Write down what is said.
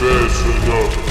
Baby,